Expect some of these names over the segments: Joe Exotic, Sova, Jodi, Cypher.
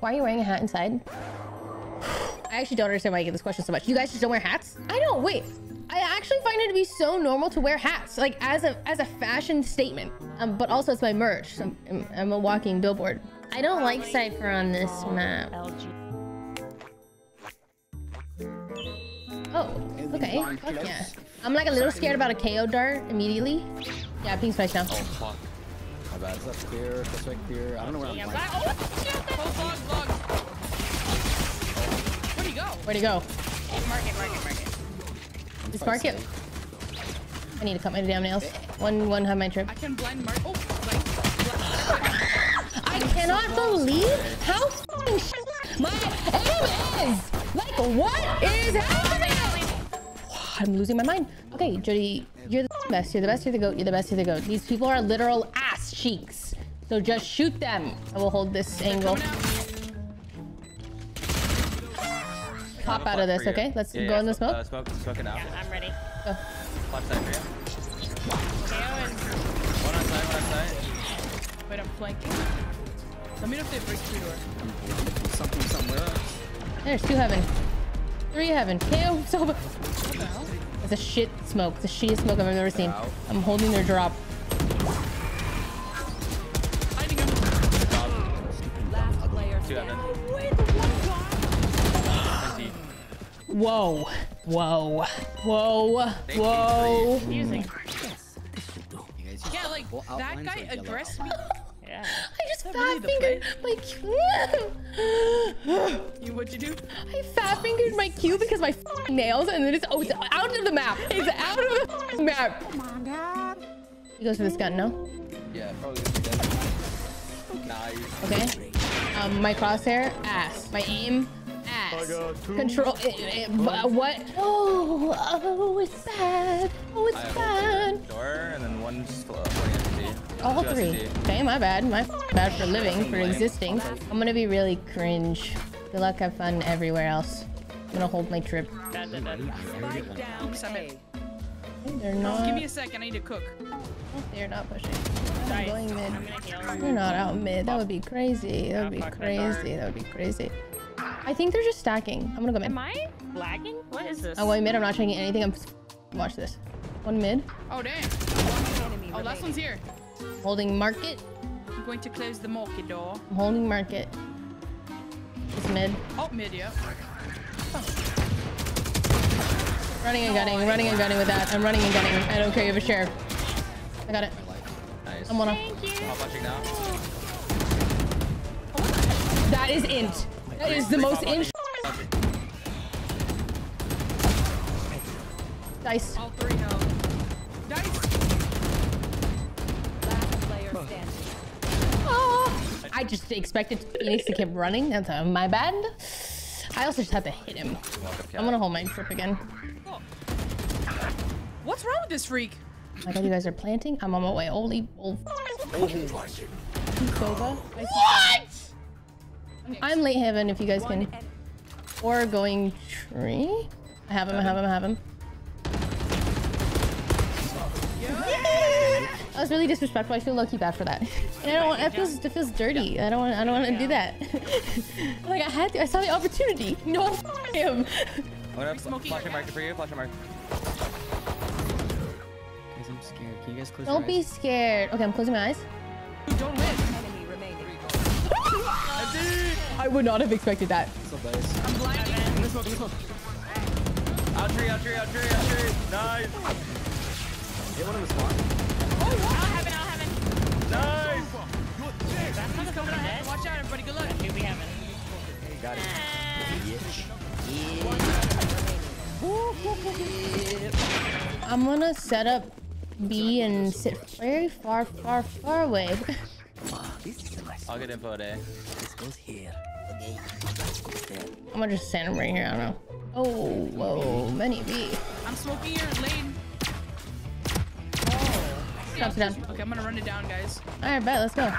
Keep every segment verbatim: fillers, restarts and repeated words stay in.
why are you wearing a hat inside? I actually don't understand why I get this question so much. You guys just don't wear hats? I don't. Wait, I actually find it to be so normal to wear hats, like as a as a fashion statement. Um, but also it's my merch. So I'm, I'm a walking billboard. I don't like Cypher on this map. Oh, okay. Fuck yeah. I'm like a little scared about a K O dart immediately. Yeah, ping spike now. Oh fuck. My bad. Is that clear? That's right clear. I don't know where I'm going. Oh shit! Log, log. Where'd he go? Where'd he go? Market, market, market. Just mark it. I need to cut my damn nails. One, one had my trip. I can blind mark. Oh, I cannot believe how fucking shit my aim is. Like, what is happening? I'm losing my mind. Okay, Jodi, you're the best. You're the best. You're the goat. You're the best. You're the goat. These people are literal ass cheeks. So just shoot them. I will hold this angle. Pop out of this, okay? Let's yeah, go yeah, in the smoke. Uh, smoke, smoke it out. Yeah, I'm ready. Go. Left side for you. One on side, one on side. Wait, I'm flanking. Let me know if they break through door. Something somewhere else. There's two heaven. Three heaven. K O Sova. It's a shit smoke. It's the shittiest smoke I've ever seen. Ow. I'm holding their drop. Hiding him. Last player. Two heaven. Whoa. Whoa. Whoa. Whoa. Yeah, like that guy aggressed me. Yeah. I just fat fingered my Q. You what'd you do? I fat fingered my Q because my nails, and then it's oh, it's out of the map. It's out of the map. Come on, Dad. He goes for this gun, no? Yeah, probably. Okay. Um, my crosshair ass. My aim ass. Control. It, it, uh, what? Oh, oh, it's bad. Oh, it's I bad. Door and then one slow. All three. Okay, my bad. My bad for living, for existing. I'm gonna be really cringe. Good luck, have fun everywhere else. I'm gonna hold my trip. Bad, bad, bad. Spike down. Hey, they're not. Give me a second. I need to cook. Oh, they're not pushing. I'm going mid. They're not out mid. That would be crazy. That would be crazy. That would be crazy. I think they're just stacking. I'm gonna go mid. Am I lagging? What is this? I'm going mid. I'm not checking anything. I'm. Watch this. One mid. Oh damn. Oh, last one's here. Holding market. I'm going to close the market door. I'm holding market. It's mid. Oh, mid, yeah. Oh. Running and gunning, oh, running and gunning with that. I'm running and gunning. I don't care, you have a sheriff. I got it. Nice. I'm gonna. Thank you. That is int. That is the most int. Dice. All three now. Dice. I just expected Phoenix to keep running. That's my bad. I also just have to hit him. I'm gonna hold my trip again. Oh. What's wrong with this freak? My God, you guys are planting. I'm on my way. Holy, old. Sova. What? I'm late heaven if you guys can. Or going tree. I have him. I have him. I have him. I was really disrespectful. I feel low-key bad for that. And I don't want, it feels, it feels dirty. Yeah. I don't want, I don't want to yeah. do that. Like I had to, I saw the opportunity. No, f him. What up? Flash a market for you, flash a mark. Guys, I'm scared. Can you guys close Don't your be eyes? Scared. Okay, I'm closing my eyes. You don't win. I would not have expected that. So nice. I'm blind. Out tree, out tree, out tree, out tree. Nice. Get one of the spawn. I'll have it, I'll have it. Nice! That's not coming ahead. Watch out, everybody. Good luck. Dude, we have it. Got it. Yeah. I'm gonna set up B and sit very far, far, far away. I'll get info there. This goes here. I'm gonna just stand him right here. I don't know. Oh, whoa. Many B. I'm smoking your lane. It down. Okay, I'm gonna run it down, guys. Alright, bet, let's go.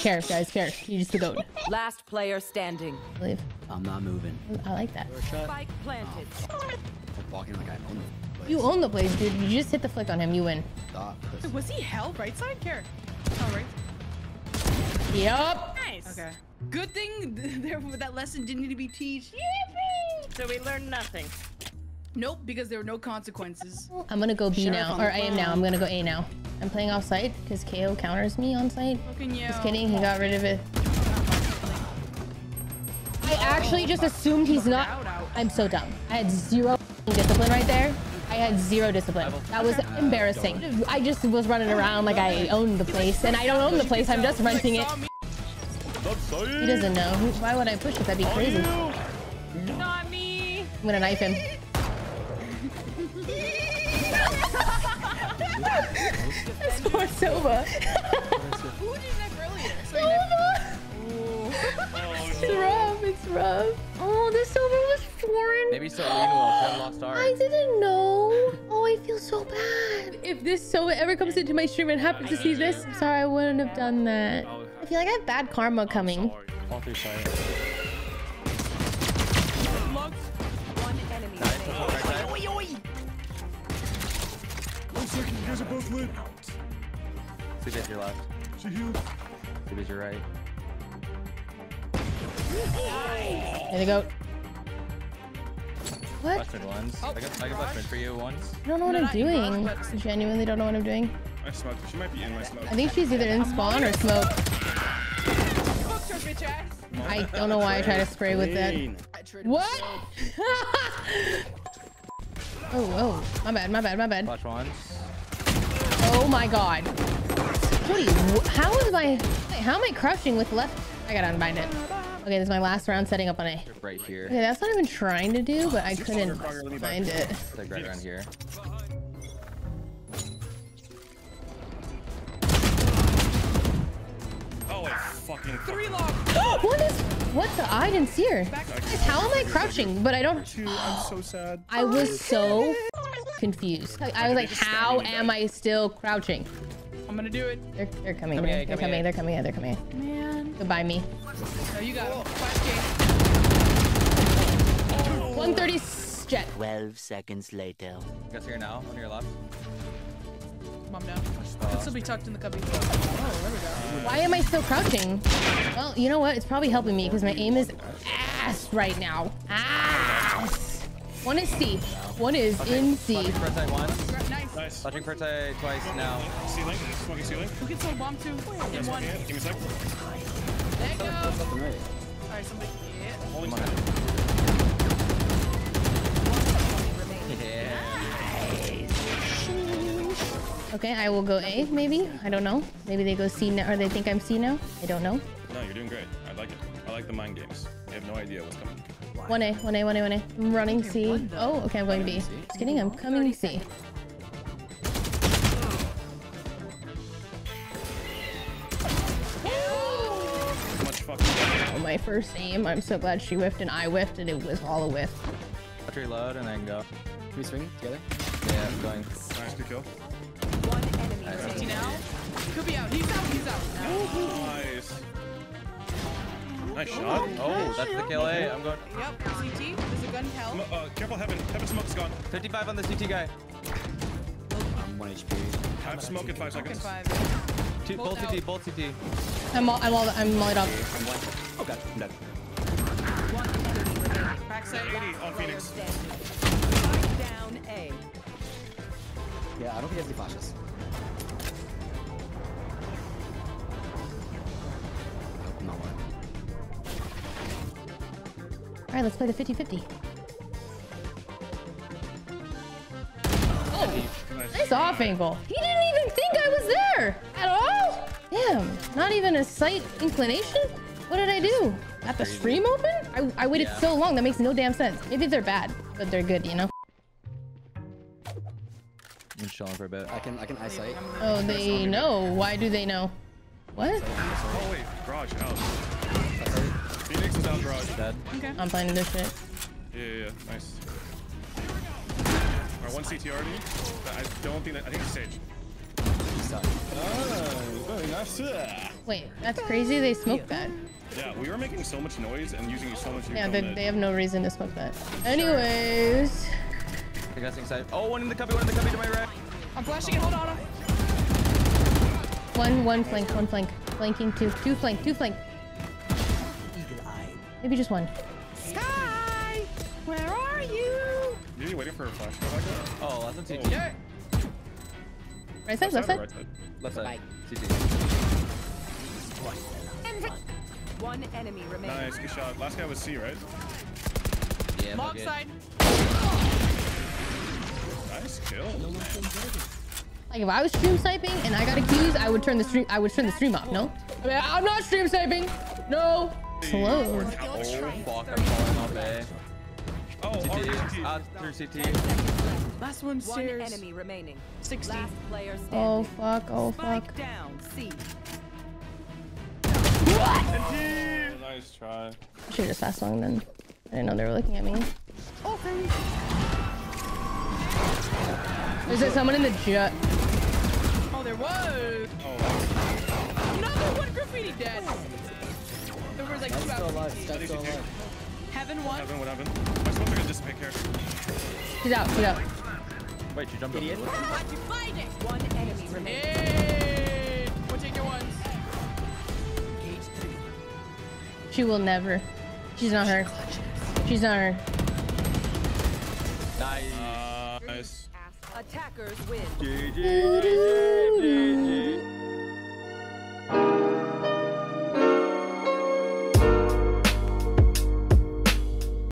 Care, guys, care. You just go. Last player standing. Leave. I'm not moving. I like that. Spike planted. Oh, I'm walking like I own the place. You own the place, dude. You just hit the flick on him, you win. Was he hell? Right side? Care. Alright. Yup. Okay. Good thing there, that lesson didn't need to be teached. Yippee! So we learned nothing. Nope, because there were no consequences. I'm gonna go B sure, now, or I am now. I'm gonna go A now. I'm playing off site because K O counters me on site. Just kidding, he got rid of it. I actually just assumed he's not. I'm so dumb. I had zero discipline right there. I had zero discipline. That was embarrassing. I just was running around like I owned the place, and I don't own the place. I'm just renting it. He doesn't know. Why would I push it? That'd be crazy. Not me. I'm gonna knife him. That's poor Sova. Who did you knife earlier? Sova. It's rough. It's rough. Oh, this Sova was foreign. Maybe Selena will lost ours. I didn't know. Oh, I feel so bad. If this Sova ever comes into my stream and happens to see this, I'm sorry, I wouldn't have done that. I feel like I have bad karma coming. All three sides. One enemy. Oi, oi, oi, oi. One second, you guys are both lit. Sleep at your left. She healed. Sleep at your right. There they go. What? Flashman ones. Oh, I got I got flashman for you once. I don't know what no, I'm doing. I genuinely don't know what I'm doing. I smoked. She might be in my smoke. I think she's either in spawn or smoke. I don't know why I try to spray with that. What? Oh, oh. My bad, my bad, my bad. Watch once. Oh my god. Jodi, how is my... How am I crouching with left? I gotta unbind it. Okay, this is my last round setting up on A. Right here. Okay, that's what I've been trying to do, but I couldn't find it. It's like right around here. Fucking three long. What is what the I didn't see her. How am I crouching? But I don't. I'm so sad. I was so confused. I was like, how am I still crouching? I'm gonna do it. They're they're coming. They're coming. They're coming. They're coming. Man. Goodbye me. No, you got one thirty jet. Twelve seconds later. Guys here now. On your left. Mom down. I'll still be tucked in the cubby. Oh, there we go. Why am I still crouching? Well, you know what? It's probably helping me because my aim is ass right now. Ass. One is C. One is okay. In C. Watching Prete once. Nice. Nice. Watching Prete twice now. Ceiling. Smoking ceiling. Who gets on bomb two? In one. Give me a second. There you go. Alright, somebody. Holy shit. Yeah. Okay, I will go A, maybe. I don't know. Maybe they go C now, or they think I'm C now. I don't know. No, you're doing great. I like it. I like the mind games. You have no idea what's coming. One A, one A, one A, one A. I'm running C. Oh, okay, I'm going B. Just kidding, I'm coming C. Oh, my first aim. I'm so glad she whiffed and I whiffed, and it was all a whiff. Let's reload and then go. Can we swing together? Yeah, I'm going. Nice to kill. One enemy. Is he now? He could be out. He's out. He's out. Nice. Nice shot. Oh, that's the K L A. I'm going. Yep. C T. There's a gun held. Uh, careful, Heaven. Heaven smoke's gone. fifty-five on the C T guy. I'm one H P. I have smoke in five seconds. Two. Bolt C T. Bolt C T. I'm all. I'm all. I'm all up. Oh god. I'm dead. One enemy. Backside. eighty on Phoenix. Down A. Yeah, I don't think he has any flashes. No one. Alright, let's play the fifty fifty. Oh! Nice off angle. He didn't even think I was there! At all? Damn. Not even a sight inclination? What did I do? Got the stream open? I, I waited yeah. so long, that makes no damn sense. Maybe they're bad, but they're good, you know? Been chilling for a bit. I can I can eyesight. Oh, they know. Why do they know? What? Oh wait, garage out. Phoenix is out, garage dead. Okay. I'm playing this shit. Yeah, yeah, yeah. Nice. Alright, one C T already. I don't think that. I think it's stage. Oh, very nice. Wait, that's crazy. They smoked that. Yeah, we were making so much noise and using so much. Yeah, they, they have no reason to smoke that. Anyways. I guess inside. Oh, one in the cubby, one in the cubby to my right. I'm flashing it. Hold on. on. One, one flank, one flank. Flanking two, two flank, two flank. Maybe just one. Sky! Where are you? Maybe waiting for a flash. Oh, that's a T T. Yeah. Right side, left side? Right side. Left side. T T. One enemy remains. Nice, good shot. Last guy was C, right? Yeah, Mog side. Nice kill. Like if I was stream sniping and I got a keys, I would turn the stream. I would turn the stream off. No, I mean, I'm not stream sniping. No. Slow. Oh, fuck, I'm falling off A. Oh, R C T. Uh, three C T. Last one stairs. One enemy remaining. sixty. Last player standing. Oh fuck! Oh fuck! Down. C. What? Oh, nice try. I should have just fast long then. I didn't know they were looking at me. Okay. Is there someone in the jet? Oh, there was. Oh. Another one graffiti dead. There was like two out. Heaven one. Heaven, what happened? I suppose I could just pick here. He's out. He's out. Wait, you jumped. Idiot. How'd you find it? One enemy remaining. Hey, we'll take your ones. She will never. She's not her. She's not her. Nice. Nice. Attackers win. G G.